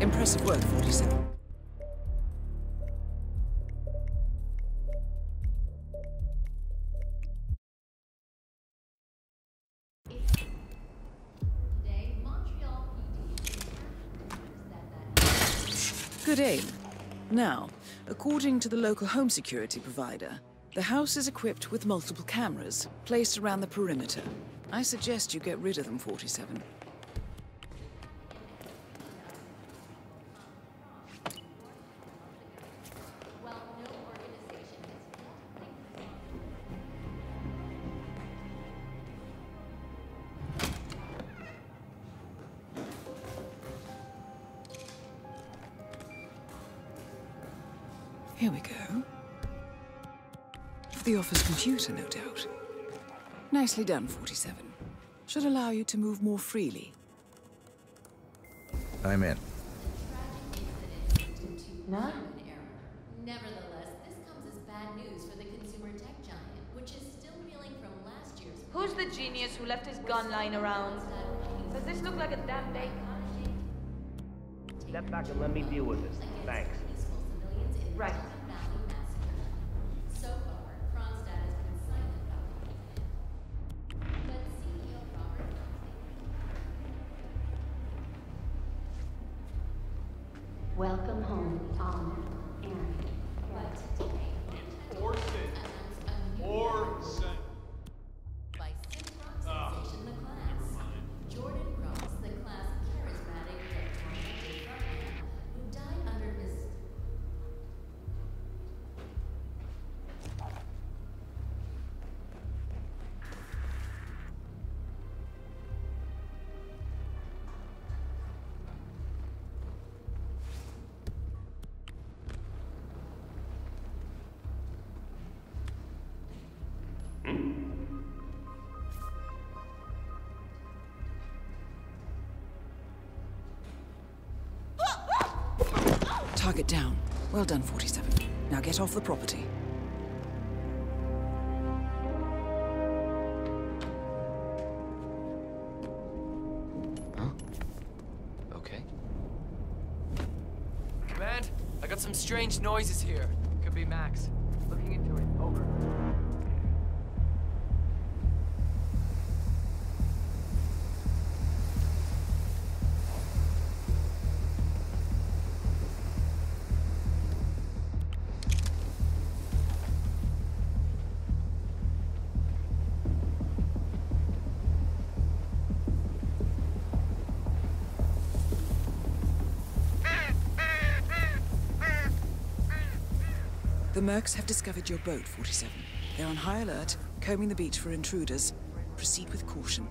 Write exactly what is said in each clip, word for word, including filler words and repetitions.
Impressive work, forty-seven. Good aim. Now, according to the local home security provider, the house is equipped with multiple cameras placed around the perimeter. I suggest you get rid of them, forty-seven. Here we go. The office computer, no doubt. Nicely done, forty-seven. Should allow you to move more freely. I'm in. Not an error. Nevertheless, this comes as bad news for the consumer tech giant, which is still reeling from last year's. Who's the genius who left his gun lying around? Does this look like a damn day? Step back and let me deal with this. Thanks. Right. So far, Kronstadt has been silent about the incident, but C E O Robert Johnson. Welcome home, Tom, Aaron. But today, it's Orson. Orson. By six rock sensation, the class. Jordan Cross, the class charismatic James Batty, who died under Miss. Target down. Well done, forty-seven. Now get off the property. Huh? Okay. Command, I got some strange noises here. Could be Max. Looking into it. Over. The mercs have discovered your boat, forty-seven. They're on high alert, combing the beach for intruders. Proceed with caution.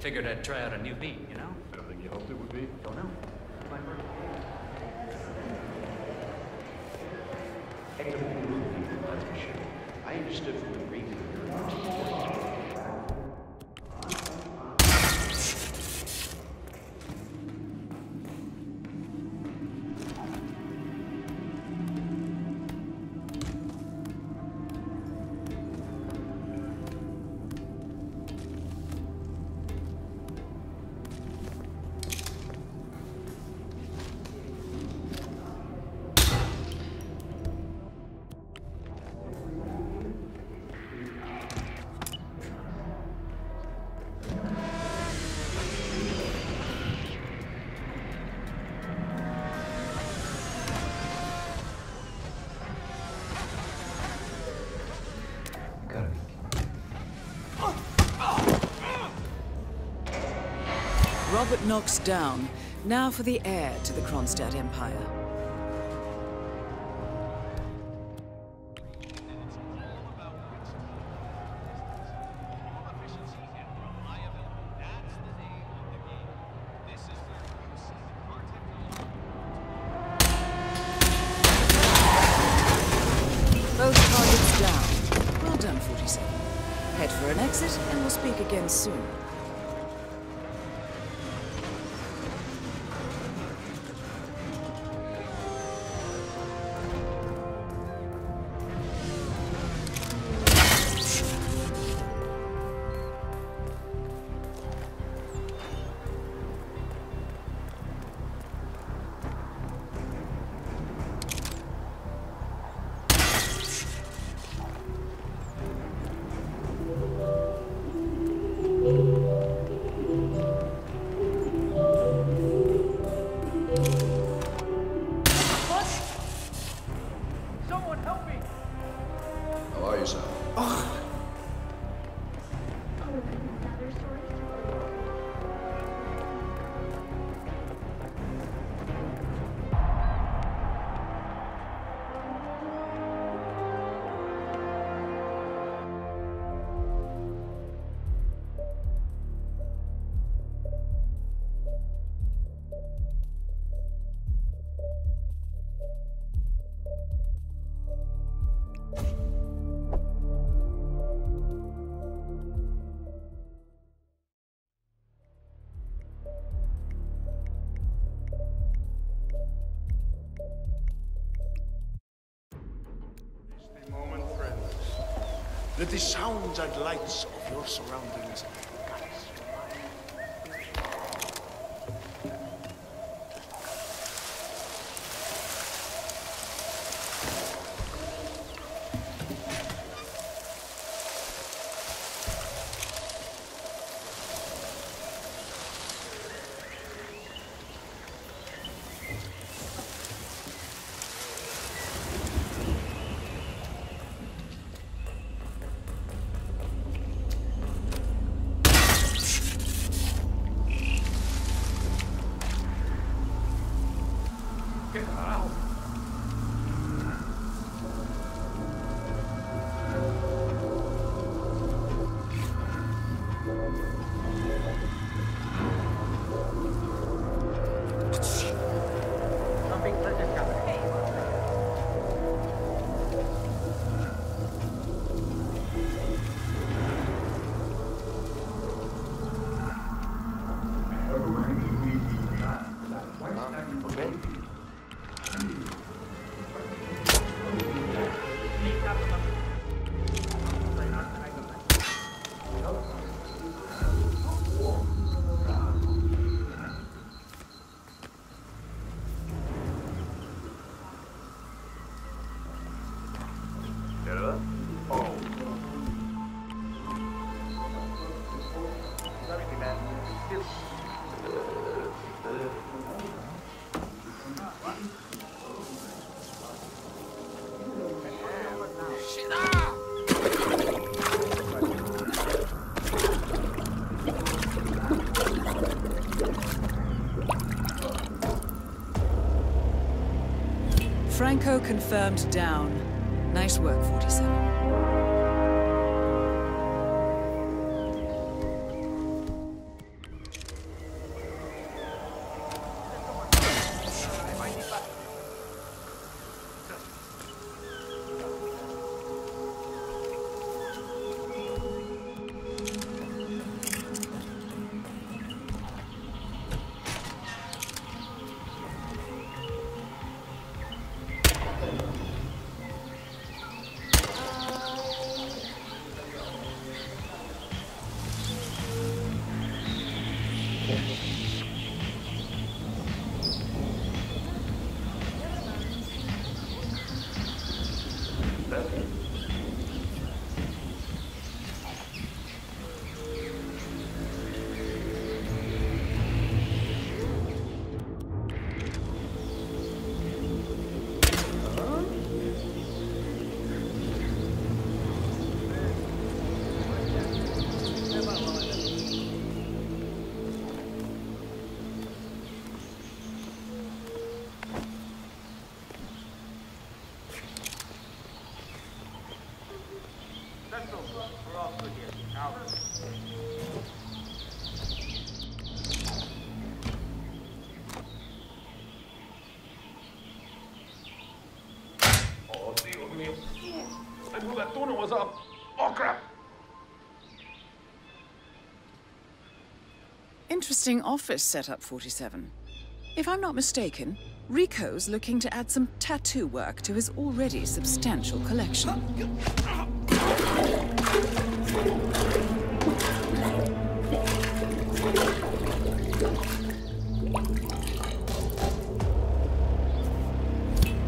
Figured I'd try out a new beat, you know? Better than you hoped it would be? Don't know. My first. That's for sure. I understood from the reading of your article. Robert Knox down. Now for the heir to the Kronstadt Empire. That the sounds and lights of your surroundings Franco confirmed down. Nice work, forty-seven. Interesting office set up, forty-seven. If I'm not mistaken, Rico's looking to add some tattoo work to his already substantial collection.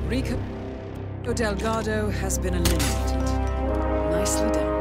Rico Delgado has been eliminated. Nicely done.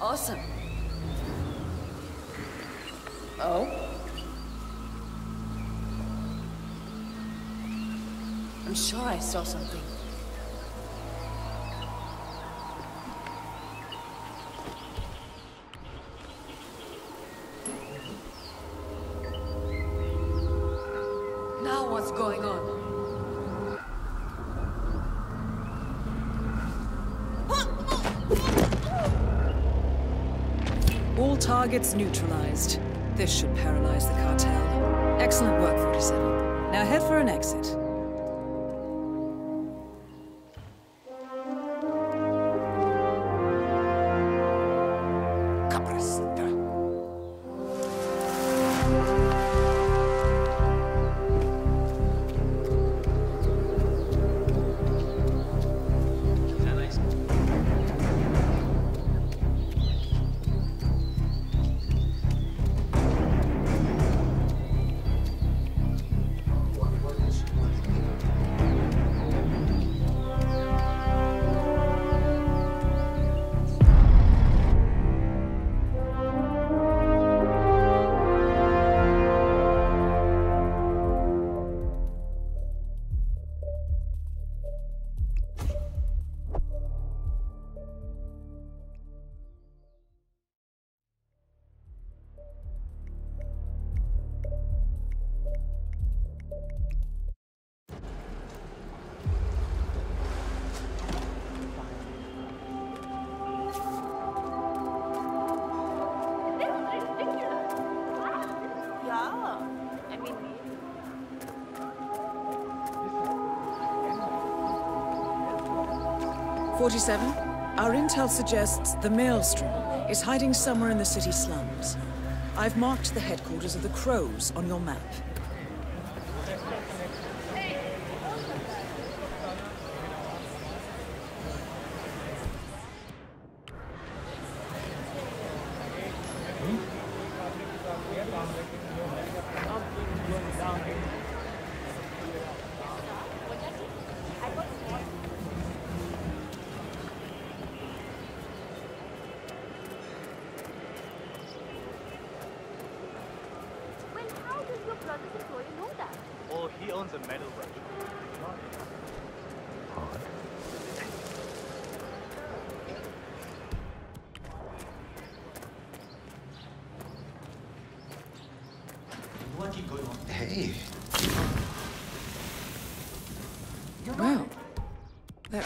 Awesome. Oh? I'm sure I saw something. Now what's going on? Targets neutralized. This should paralyze the cartel. Excellent work, forty-seven. Now head for an exit. forty-seven, our intel suggests the Maelstrom is hiding somewhere in the city slums. I've marked the headquarters of the Crows on your map.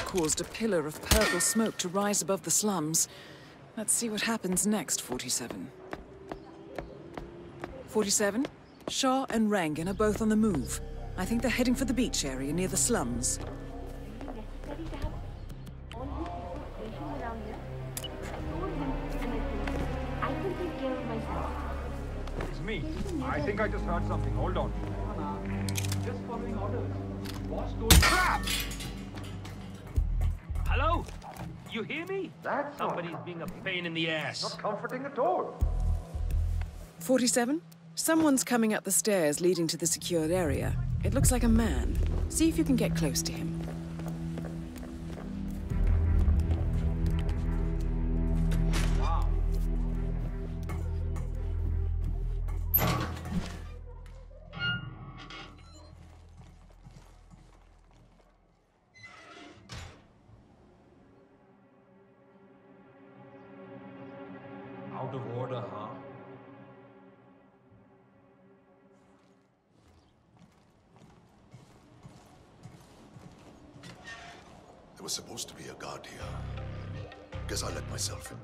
Caused a pillar of purple smoke to rise above the slums. Let's see what happens next, forty-seven. forty-seven, Shaw and Rangan are both on the move. I think they're heading for the beach area near the slums. It's me. I think I just heard something. Hold on. Just following orders. What's going- Crap! Hello? You hear me? That's Somebody's not being a pain in the ass. Not comforting at all. forty-seven? Someone's coming up the stairs leading to the secured area. It looks like a man. See if you can get close to him. Wow. Was supposed to be a guard here. Guess I let myself in.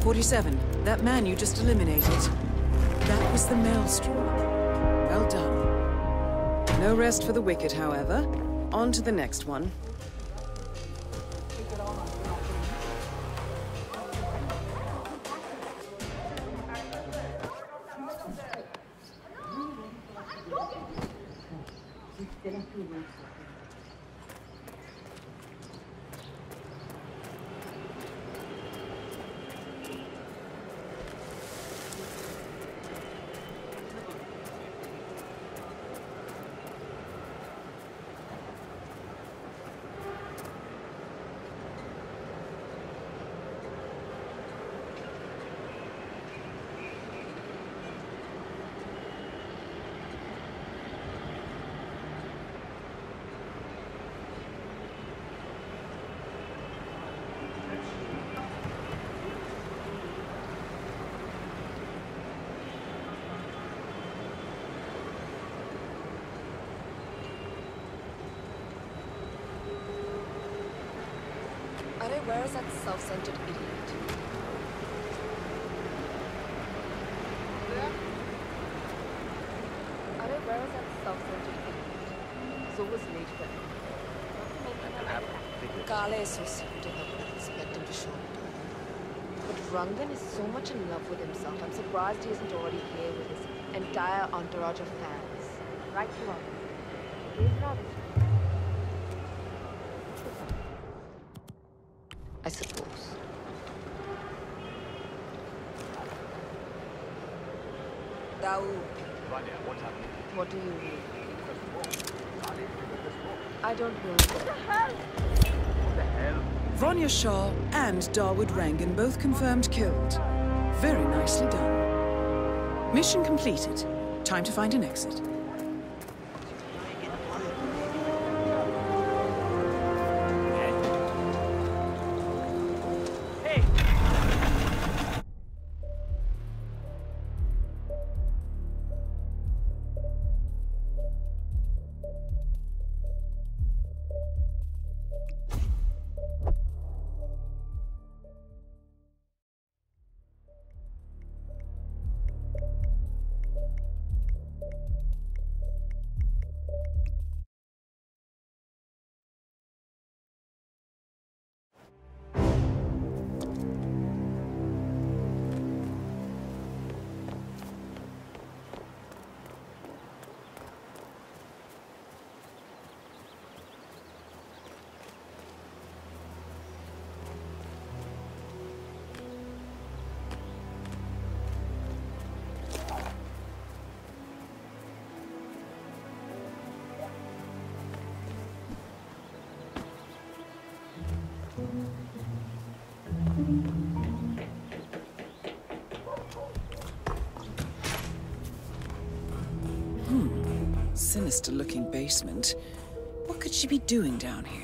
forty-seven. That man you just eliminated. That was the Maelstrom. Well done. No rest for the wicked, however. On to the next one. Where is that self-centered idiot? Are they where is that self-centered idiot? So was late for him. Kale is so stupid I would expect him to show it. But Rangan is so much in love with himself, I'm surprised he isn't already here with his entire entourage of fans. Right you are. He's not. I suppose. Dawood. What do you mean? I don't know. What the hell? What the hell? Vanya Shaw and Dawood Rangan both confirmed killed. Very nicely done. Mission completed. Time to find an exit. Hmm. Sinister-looking basement. What could she be doing down here?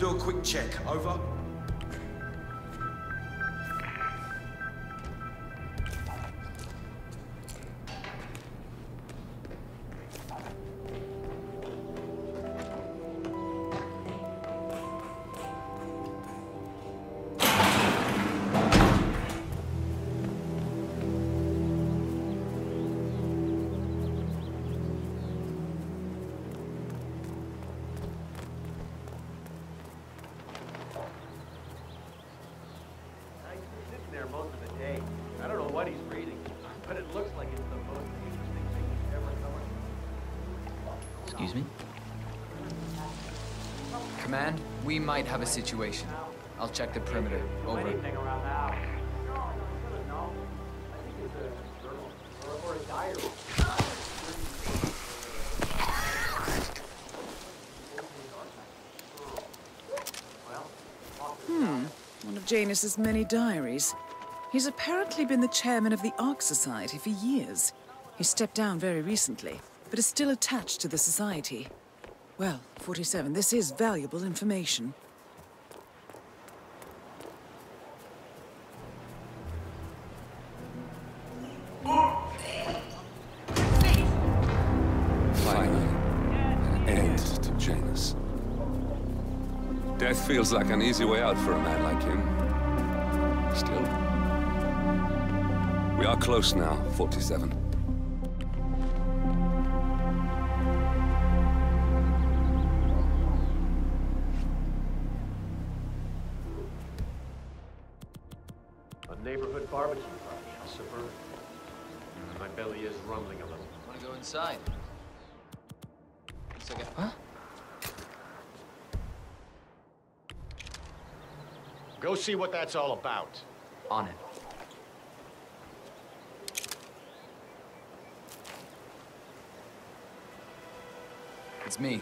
Do a quick check. Over. We might have a situation. I'll check the perimeter. Over. Hmm. One of Janus's many diaries. He's apparently been the chairman of the Ark Society for years. He stepped down very recently, but is still attached to the society. Well, forty-seven, this is valuable information. Finally, an end to Janus. Death feels like an easy way out for a man like him. Still, we are close now, forty-seven. Barbecue, how superb. My belly is rumbling a little. Want to go inside? It's okay. Huh? Go see what that's all about. On it. It's me.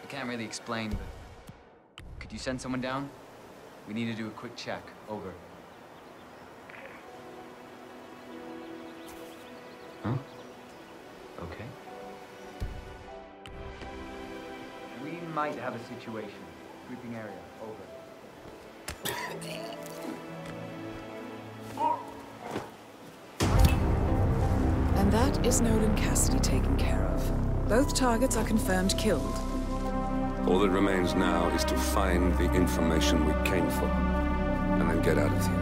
I can't really explain, but could you send someone down? We need to do a quick check. Over. Huh? Okay. We might have a situation. Sleeping area. Over. And that is Nolan Cassidy taken care of. Both targets are confirmed killed. All that remains now is to find the information we came for, and then get out of here.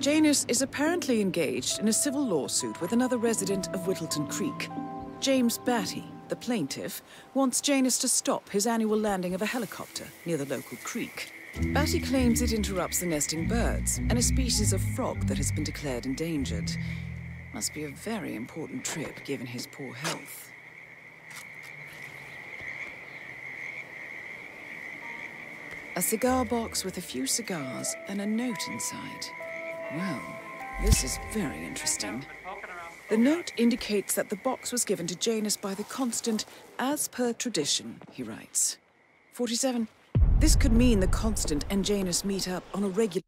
Janus is apparently engaged in a civil lawsuit with another resident of Whittleton Creek. James Batty, the plaintiff, wants Janus to stop his annual landing of a helicopter near the local creek. Batty claims it interrupts the nesting birds and a species of frog that has been declared endangered. Must be a very important trip given his poor health. A cigar box with a few cigars and a note inside. Well, this is very interesting. The note indicates that the box was given to Janus by the constant, as per tradition, he writes. forty-seven. This could mean the constant and Janus meet up on a regular...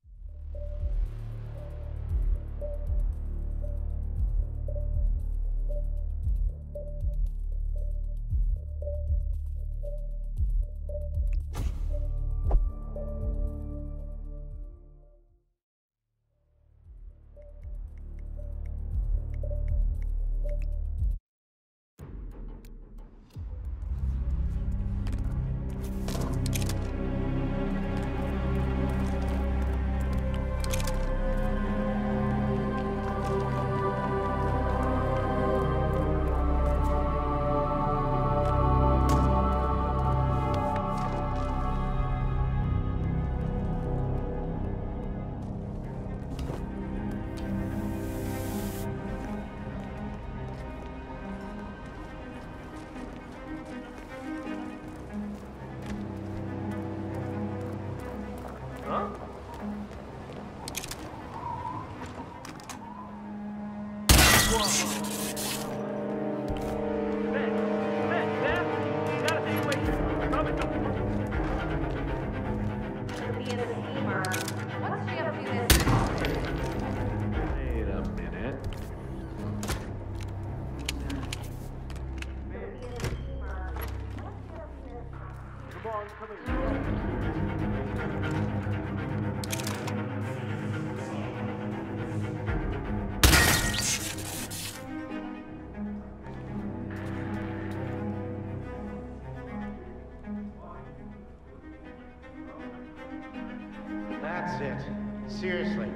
That's it. Seriously,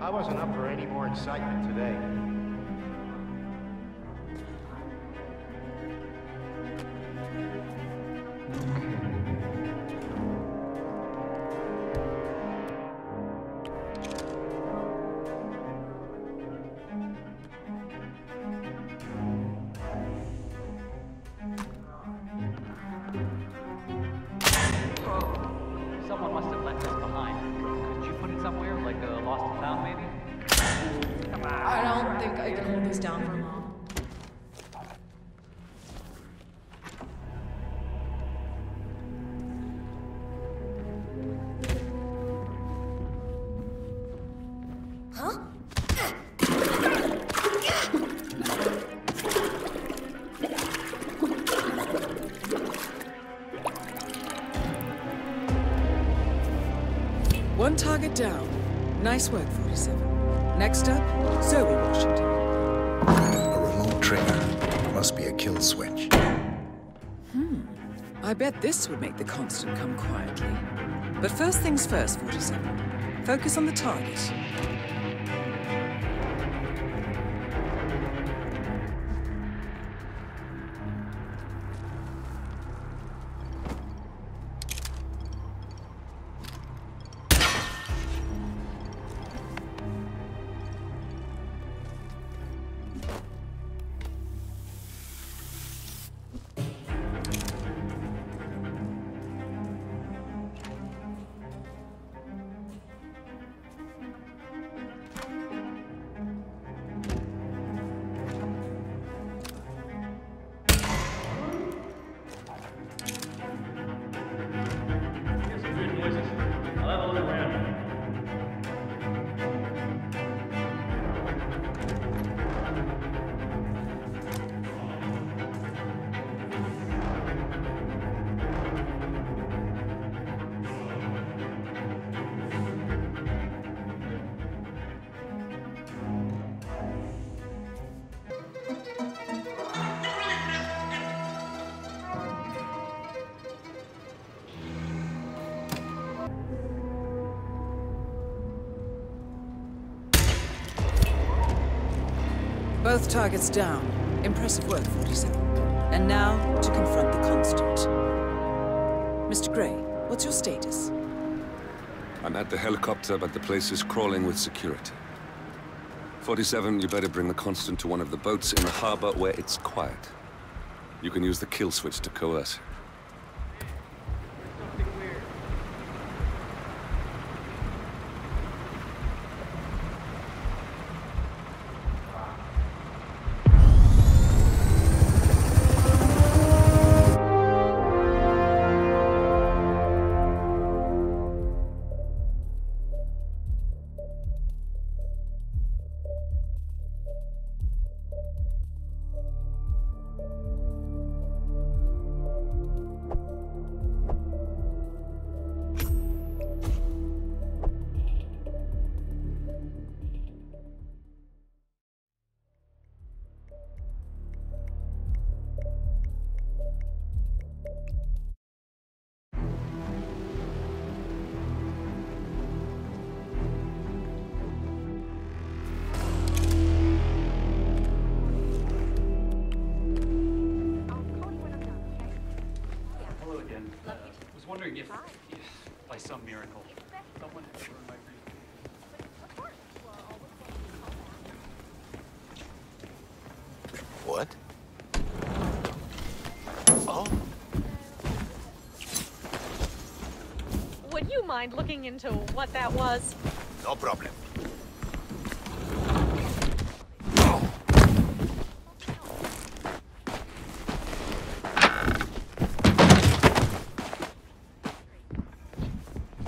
I wasn't up for any more excitement today. One target down. Nice work, forty-seven. Next up, Zoe Washington. A remote trigger. Must be a kill switch. Hmm. I bet this would make the constant come quietly. But first things first, forty-seven. Focus on the target. Both targets down. Impressive work, forty-seven. And now, to confront the constant. Mister Gray, what's your status? I'm at the helicopter, but the place is crawling with security. forty-seven, you better bring the constant to one of the boats in the harbor where it's quiet. You can use the kill switch to coerce. Mind looking into what that was? No problem.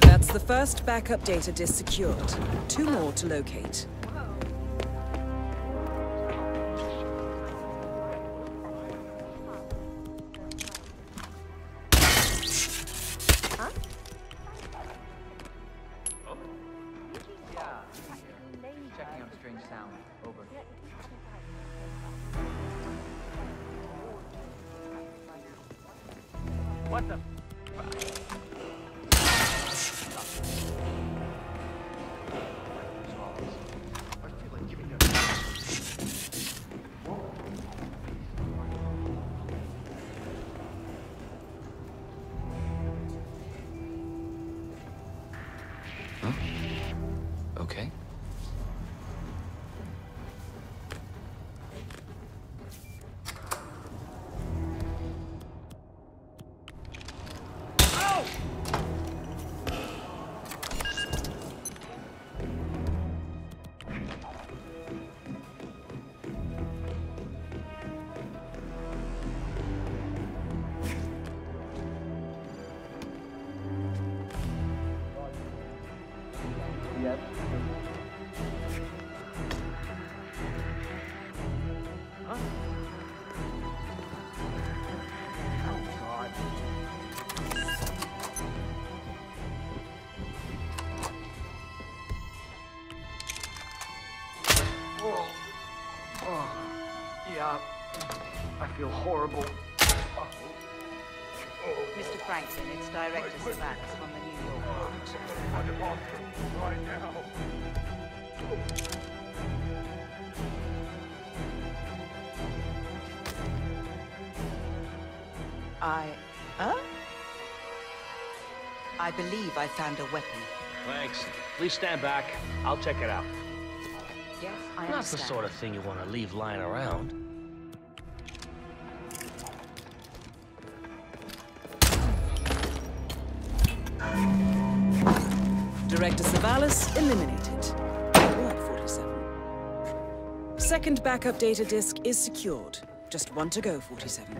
That's the first backup data disk secured. Two more to locate. What the? I feel horrible. Mister Franklin, it's Director Savantz from the New York Times. I'm off right now. I... Huh? I believe I found a weapon. Thanks. Please stand back. I'll check it out. Yes, I understand. Not the sort of thing you want to leave lying around. Director Savalas eliminated. forty-seven. Second backup data disk is secured. Just one to go, forty-seven.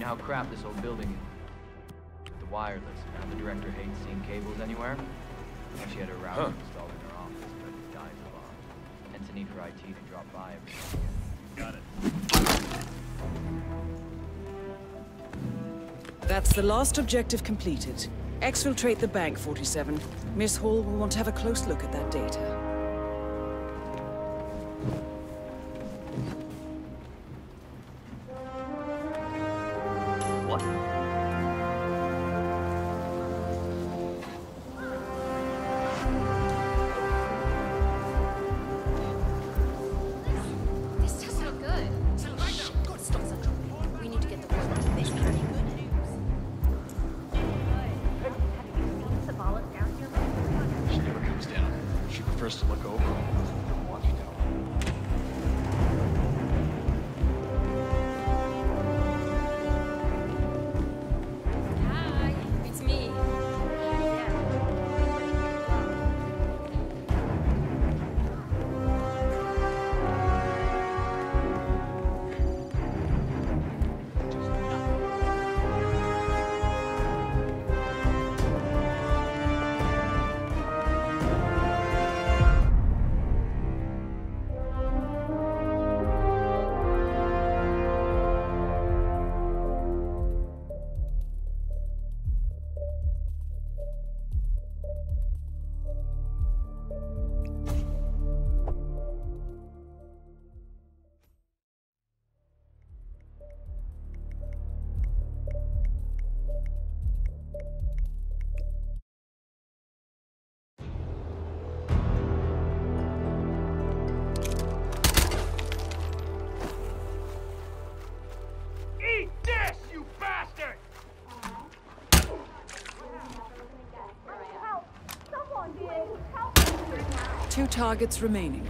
How crap this old building is. The wireless. Now the director hates seeing cables anywhere. Now she had a router huh. installed in her office, but it died the bomb. Hence the need for I T to drop by every weekend. Got it. That's the last objective completed. Exfiltrate the bank, forty-seven. Miss Hall will want to have a close look at that data. two targets remaining.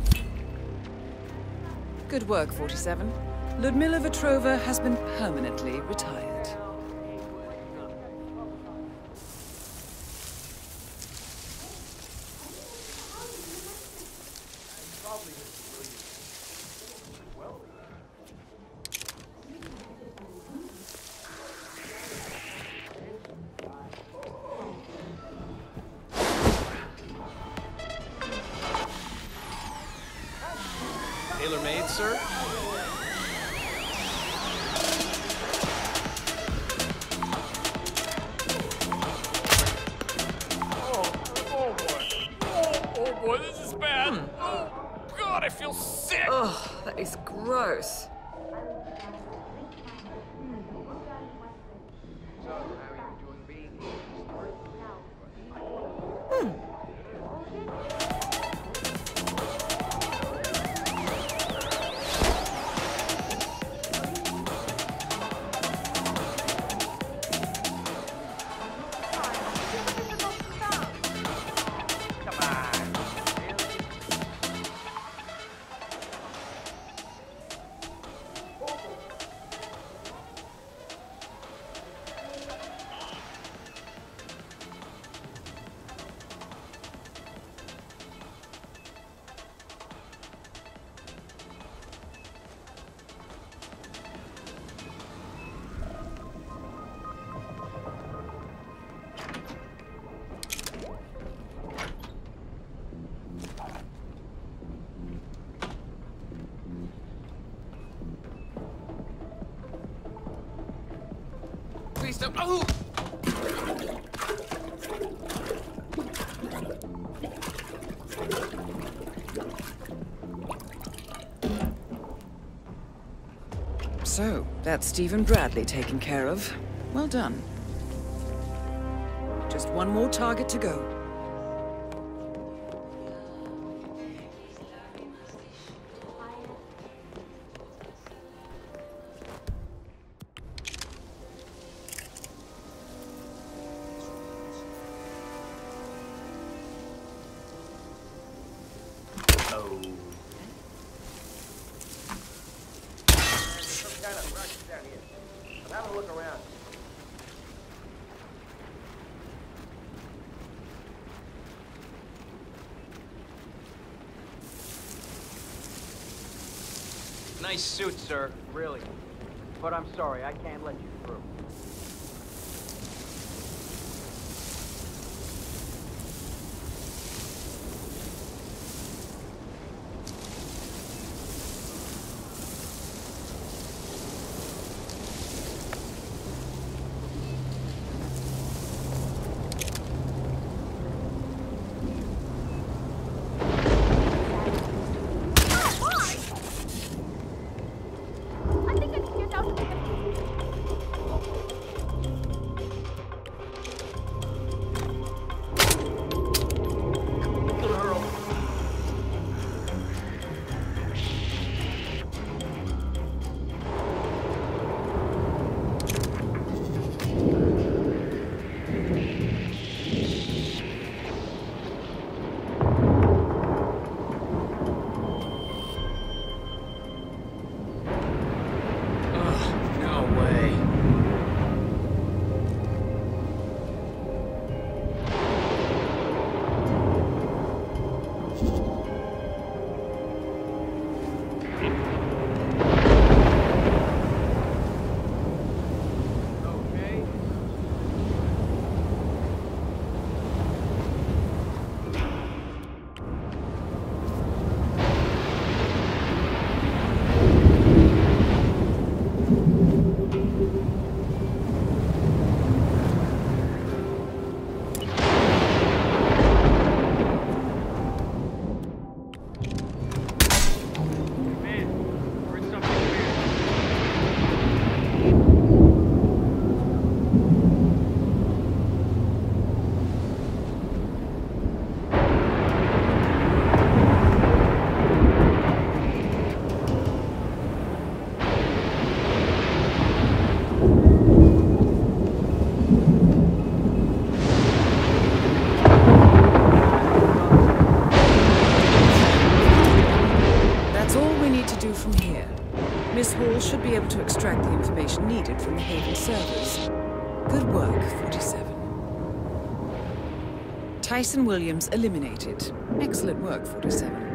Good work, forty-seven. Ludmilla Vitrova has been permanently retired. Oh! So, that's Stephen Bradley taken care of. Well done. Just one more target to go. Nice suit, sir. Really. But I'm sorry, I can't let you through. Good work, forty-seven. Tyson Williams eliminated. Excellent work, forty-seven.